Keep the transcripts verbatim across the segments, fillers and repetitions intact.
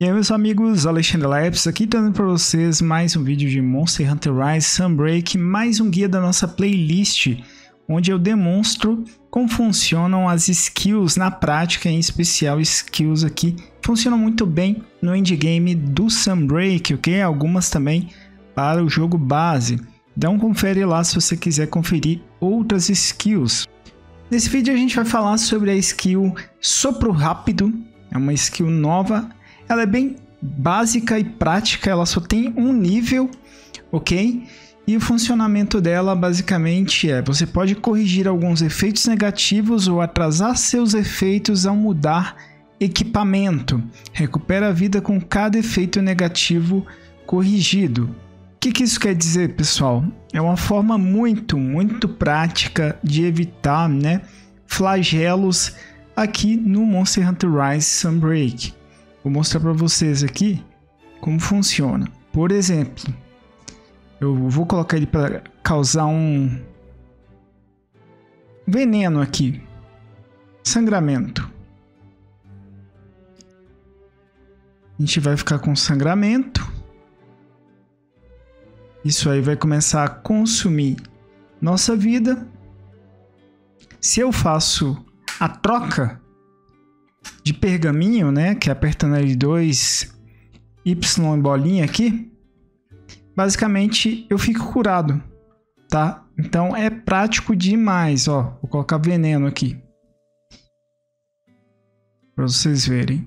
E aí meus amigos, Alexandre Leps aqui trazendo para vocês mais um vídeo de Monster Hunter Rise Sunbreak, mais um guia da nossa playlist, onde eu demonstro como funcionam as skills na prática, em especial skills aqui, funcionam muito bem no endgame do Sunbreak, ok? Algumas também para o jogo base, então confere lá se você quiser conferir outras skills. Nesse vídeo a gente vai falar sobre a skill Sopro Rápido, é uma skill nova. Ela é bem básica e prática, ela só tem um nível, ok? E o funcionamento dela basicamente é, você pode corrigir alguns efeitos negativos ou atrasar seus efeitos ao mudar equipamento. Recupera a vida com cada efeito negativo corrigido. O que que isso quer dizer, pessoal? É uma forma muito, muito prática de evitar, né, flagelos aqui no Monster Hunter Rise Sunbreak. Vou mostrar para vocês aqui como funciona. Por exemplo, eu vou colocar ele para causar um veneno aqui, sangramento. A gente vai ficar com sangramento. Isso aí vai começar a consumir nossa vida. Se eu faço a troca de pergaminho, né, que é apertando L dois, Y em bolinha aqui, basicamente eu fico curado, tá? Então é prático demais, ó, vou colocar veneno aqui, para vocês verem.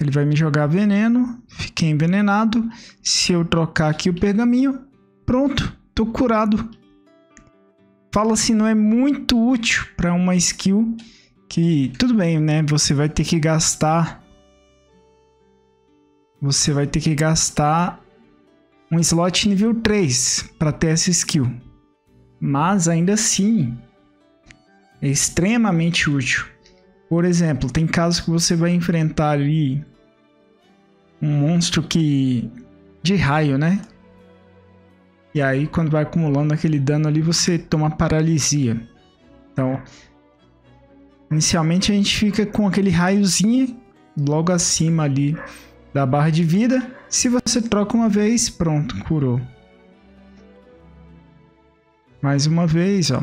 Ele vai me jogar veneno, fiquei envenenado, se eu trocar aqui o pergaminho, pronto, tô curado. Fala-se, não é muito útil para uma skill que, tudo bem, né, você vai ter que gastar você vai ter que gastar um slot nível três para ter essa skill, mas ainda assim é extremamente útil. Por exemplo, tem casos que você vai enfrentar ali um monstro que de raio, né, e aí quando vai acumulando aquele dano ali você toma paralisia. Então inicialmente a gente fica com aquele raiozinho logo acima ali da barra de vida. Se você troca uma vez, pronto, curou. Mais uma vez, ó.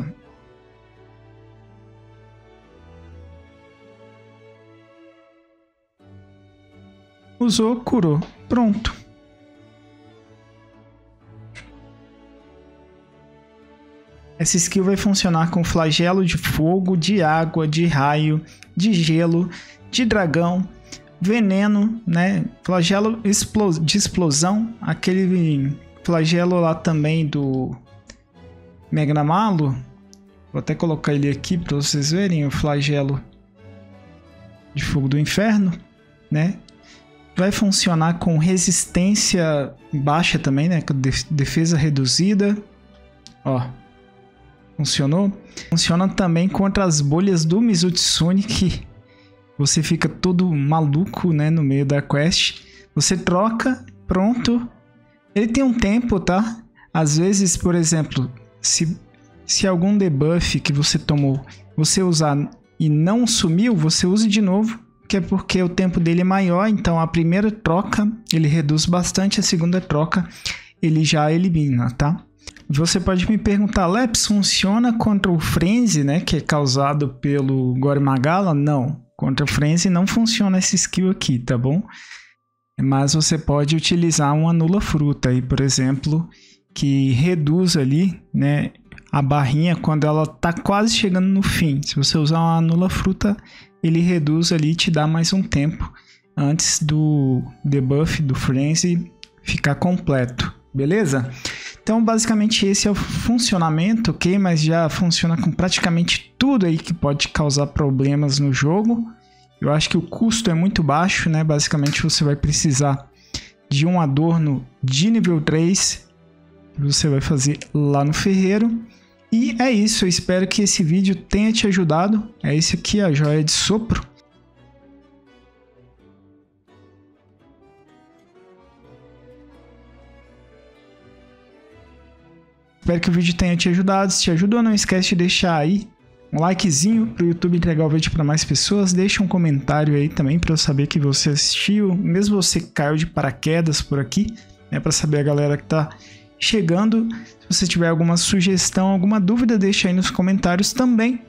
Usou, curou, pronto. Essa skill vai funcionar com flagelo de fogo, de água, de raio, de gelo, de dragão, veneno, né? Flagelo de explosão, aquele flagelo lá também do Magnamalo. Vou até colocar ele aqui para vocês verem, o flagelo de fogo do inferno, né? Vai funcionar com resistência baixa também, né? Com defesa reduzida, ó. Funcionou? Funciona também contra as bolhas do Mizutsune, que você fica todo maluco, né, no meio da quest. Você troca, pronto. Ele tem um tempo, tá? Às vezes, por exemplo, se, se algum debuff que você tomou, você usar e não sumiu, você usa de novo, que é porque o tempo dele é maior. Então a primeira troca ele reduz bastante, a segunda troca ele já elimina, tá? Você pode me perguntar, Leps, funciona contra o Frenzy, né, que é causado pelo Magala? Não, contra o Frenzy não funciona essa skill aqui, tá bom? Mas você pode utilizar uma Nula Fruta aí, por exemplo, que reduz ali, né, a barrinha quando ela tá quase chegando no fim. Se você usar uma Nula Fruta, ele reduz ali e te dá mais um tempo antes do debuff do Frenzy ficar completo, beleza? Então basicamente esse é o funcionamento, ok? Mas já funciona com praticamente tudo aí que pode causar problemas no jogo. Eu acho que o custo é muito baixo, né? Basicamente você vai precisar de um adorno de nível três, que você vai fazer lá no ferreiro. E é isso, eu espero que esse vídeo tenha te ajudado. É isso aqui, a joia de sopro. Espero que o vídeo tenha te ajudado. Se te ajudou, não esquece de deixar aí um likezinho para o YouTube entregar o vídeo para mais pessoas. Deixa um comentário aí também para eu saber que você assistiu, mesmo você caiu de paraquedas por aqui, né, para saber a galera que está chegando. Se você tiver alguma sugestão, alguma dúvida, deixa aí nos comentários também.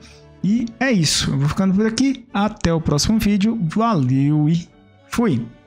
E é isso, eu vou ficando por aqui, até o próximo vídeo, valeu e fui!